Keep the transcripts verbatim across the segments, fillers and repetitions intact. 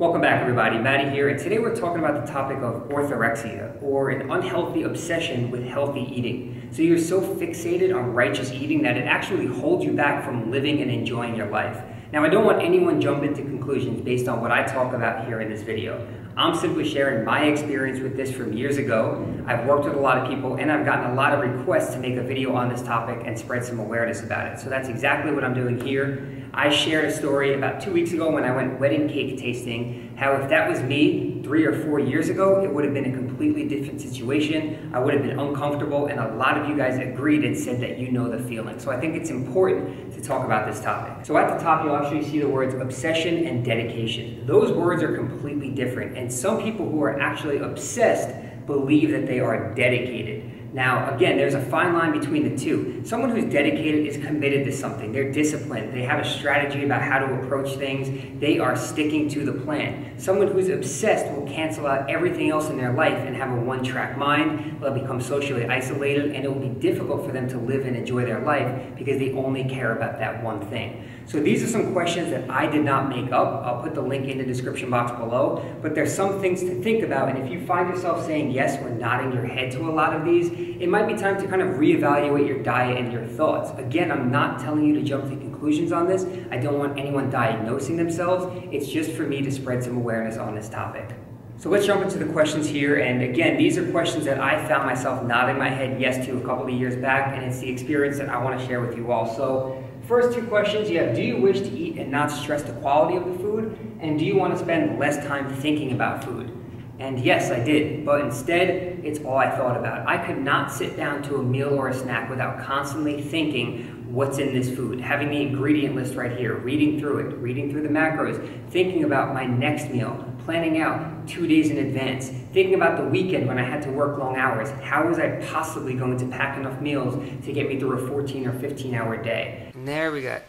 Welcome back, everybody. Maddie here, and today we're talking about the topic of orthorexia, or an unhealthy obsession with healthy eating. So you're so fixated on righteous eating that it actually holds you back from living and enjoying your life. Now, I don't want anyone jumping to conclusions based on what I talk about here in this video. I'm simply sharing my experience with this from years ago. I've worked with a lot of people, and I've gotten a lot of requests to make a video on this topic and spread some awareness about it. So that's exactly what I'm doing here. I shared a story about two weeks ago when I went wedding cake tasting, how if that was me three or four years ago, it would have been a completely different situation. I would have been uncomfortable, and a lot of you guys agreed and said that you know the feeling. So I think it's important to talk about this topic. So at the top, you'll actually see the words obsession and dedication. Those words are completely different, and some people who are actually obsessed believe that they are dedicated. Now, again, there's a fine line between the two. Someone who's dedicated is committed to something. They're disciplined. They have a strategy about how to approach things. They are sticking to the plan. Someone who's obsessed will cancel out everything else in their life and have a one-track mind. They'll become socially isolated, and it will be difficult for them to live and enjoy their life because they only care about that one thing. So these are some questions that I did not make up. I'll put the link in the description box below, but there's some things to think about, and if you find yourself saying yes or nodding your head to a lot of these, it might be time to kind of reevaluate your diet and your thoughts. Again, I'm not telling you to jump to conclusions on this. I don't want anyone diagnosing themselves. It's just for me to spread some awareness on this topic. So let's jump into the questions here, and again, these are questions that I found myself nodding my head yes to a couple of years back, and it's the experience that I want to share with you all. So first two questions you have: do you wish to eat and not stress the quality of the food, and do you want to spend less time thinking about food? And yes, I did, but instead, it's all I thought about. I could not sit down to a meal or a snack without constantly thinking, what's in this food? Having the ingredient list right here, reading through it, reading through the macros, thinking about my next meal, planning out two days in advance, thinking about the weekend when I had to work long hours. How was I possibly going to pack enough meals to get me through a fourteen or fifteen hour day? And there we got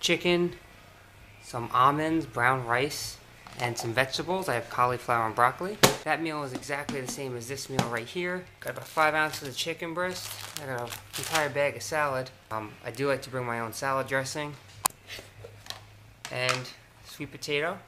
chicken, some almonds, brown rice, and some vegetables. I have cauliflower and broccoli. That meal is exactly the same as this meal right here. Got about five ounces of chicken breast. I got an entire bag of salad. Um, I do like to bring my own salad dressing. And sweet potato.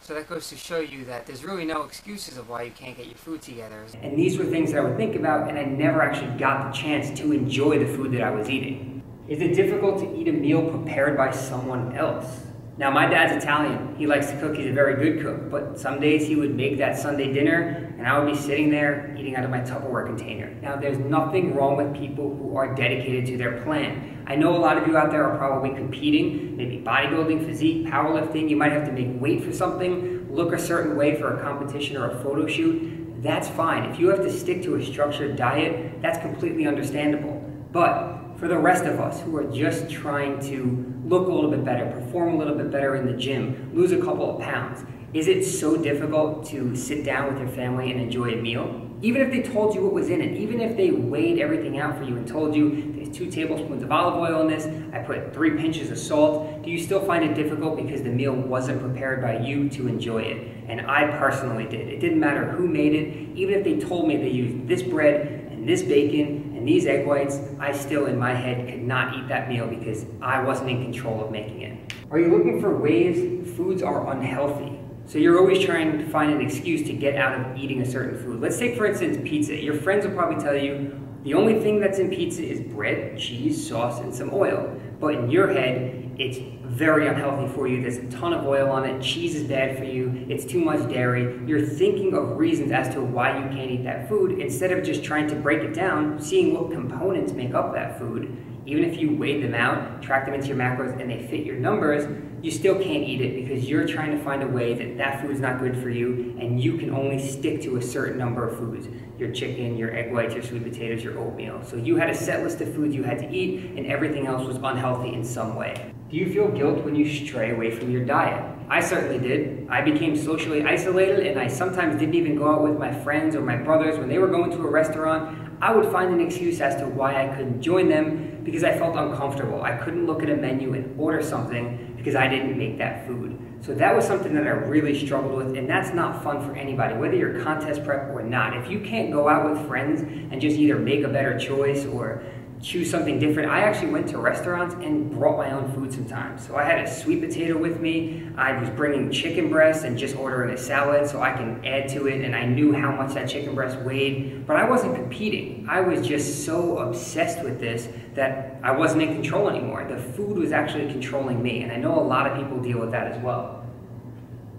So that goes to show you that there's really no excuses of why you can't get your food together. And these were things that I would think about, and I never actually got the chance to enjoy the food that I was eating. Is it difficult to eat a meal prepared by someone else? Now, my dad's Italian. He likes to cook. He's a very good cook. But some days he would make that Sunday dinner, and I would be sitting there eating out of my Tupperware container. Now, there's nothing wrong with people who are dedicated to their plan. I know a lot of you out there are probably competing, maybe bodybuilding, physique, powerlifting. You might have to make weight for something, look a certain way for a competition or a photo shoot. That's fine. If you have to stick to a structured diet, that's completely understandable. But for the rest of us who are just trying to look a little bit better, perform a little bit better in the gym, lose a couple of pounds, is it so difficult to sit down with your family and enjoy a meal? Even if they told you what was in it, even if they weighed everything out for you and told you there's two tablespoons of olive oil in this, I put three pinches of salt, do you still find it difficult because the meal wasn't prepared by you to enjoy it? And I personally did. It didn't matter who made it. Even if they told me they used this bread and this bacon and these egg whites, I still in my head could not eat that meal because I wasn't in control of making it. Are you looking for ways foods are unhealthy? So you're always trying to find an excuse to get out of eating a certain food. Let's take, for instance, pizza. Your friends will probably tell you the only thing that's in pizza is bread, cheese, sauce, and some oil. But in your head, it's very unhealthy for you. There's a ton of oil on it. Cheese is bad for you. It's too much dairy. You're thinking of reasons as to why you can't eat that food instead of just trying to break it down, seeing what components make up that food. Even if you weighed them out, track them into your macros, and they fit your numbers, you still can't eat it because you're trying to find a way that that food's not good for you, and you can only stick to a certain number of foods. Your chicken, your egg whites, your sweet potatoes, your oatmeal. So you had a set list of foods you had to eat, and everything else was unhealthy in some way. Do you feel guilt when you stray away from your diet? I certainly did. I became socially isolated, and I sometimes didn't even go out with my friends or my brothers. When they were going to a restaurant, I would find an excuse as to why I couldn't join them because I felt uncomfortable. I couldn't look at a menu and order something because I didn't make that food. So that was something that I really struggled with, and that's not fun for anybody, whether you're contest prep or not. If you can't go out with friends and just either make a better choice or choose something different. I actually went to restaurants and brought my own food sometimes. So I had a sweet potato with me. I was bringing chicken breast and just ordering a salad so I can add to it, and I knew how much that chicken breast weighed, but I wasn't competing. I was just so obsessed with this that I wasn't in control anymore. The food was actually controlling me, and I know a lot of people deal with that as well.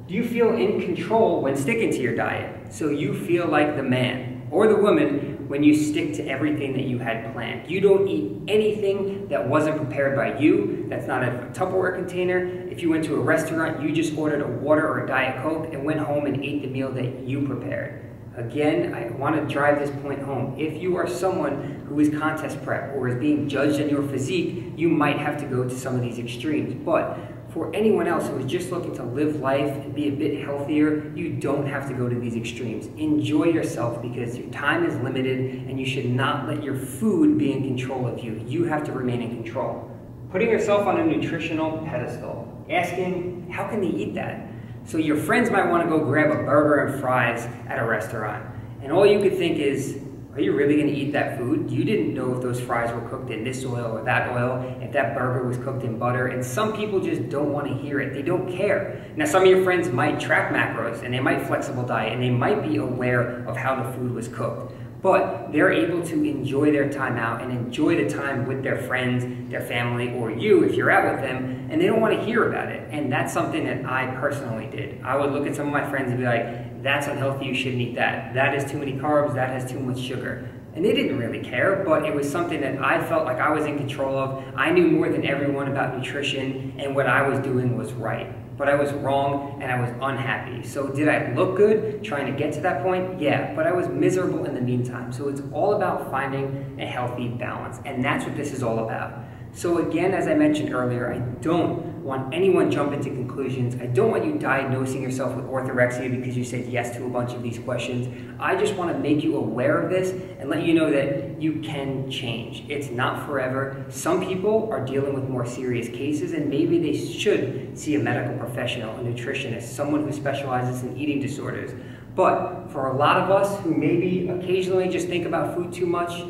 You feel in control when sticking to your diet, so you feel like the man or the woman when you stick to everything that you had planned. You don't eat anything that wasn't prepared by you, that's not in a Tupperware container. If you went to a restaurant, you just ordered a water or a Diet Coke and went home and ate the meal that you prepared. Again, I want to drive this point home. If you are someone who is contest prep or is being judged on your physique, you might have to go to some of these extremes. But for anyone else who is just looking to live life and be a bit healthier, you don't have to go to these extremes. Enjoy yourself because your time is limited and you should not let your food be in control of you. You have to remain in control. Putting yourself on a nutritional pedestal, asking, how can they eat that? So your friends might want to go grab a burger and fries at a restaurant, and all you could think is, are you really gonna eat that food? You didn't know if those fries were cooked in this oil or that oil, if that burger was cooked in butter, and some people just don't wanna hear it. They don't care. Now, some of your friends might track macros and they might flexible diet and they might be aware of how the food was cooked, but they're able to enjoy their time out and enjoy the time with their friends, their family, or you if you're out with them, and they don't wanna hear about it. And that's something that I personally did. I would look at some of my friends and be like, that's unhealthy, you shouldn't eat that. That is too many carbs, that has too much sugar. And they didn't really care, but it was something that I felt like I was in control of. I knew more than everyone about nutrition, and what I was doing was right. But I was wrong, and I was unhappy. So did I look good trying to get to that point? Yeah, but I was miserable in the meantime. So it's all about finding a healthy balance, and that's what this is all about. So again, as I mentioned earlier, I don't want anyone jumping to conclusions. I don't want you diagnosing yourself with orthorexia because you said yes to a bunch of these questions. I just want to make you aware of this and let you know that you can change. It's not forever. Some people are dealing with more serious cases, and maybe they should see a medical professional, a nutritionist, someone who specializes in eating disorders. But for a lot of us who maybe occasionally just think about food too much,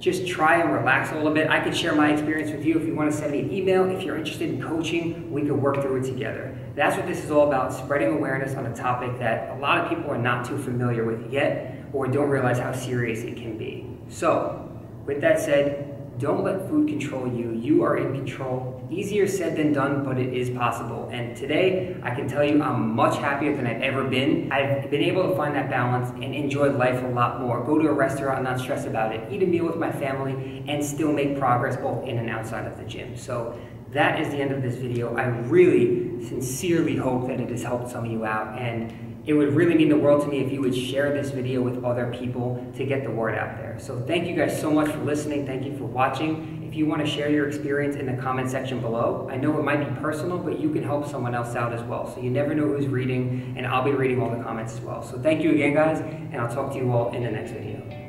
just try and relax a little bit. I can share my experience with you if you want to send me an email. If you're interested in coaching, we can work through it together. That's what this is all about, spreading awareness on a topic that a lot of people are not too familiar with yet or don't realize how serious it can be. So, with that said, don't let food control you. You are in control. Easier said than done, but it is possible. And today, I can tell you I'm much happier than I've ever been. I've been able to find that balance and enjoy life a lot more. Go to a restaurant and not stress about it. Eat a meal with my family and still make progress both in and outside of the gym. So that is the end of this video. I really sincerely hope that it has helped some of you out, and it would really mean the world to me if you would share this video with other people to get the word out there. So thank you guys so much for listening. Thank you for watching. If you want to share your experience in the comment section below, I know it might be personal, but you can help someone else out as well. So you never know who's reading, and I'll be reading all the comments as well. So thank you again, guys, and I'll talk to you all in the next video.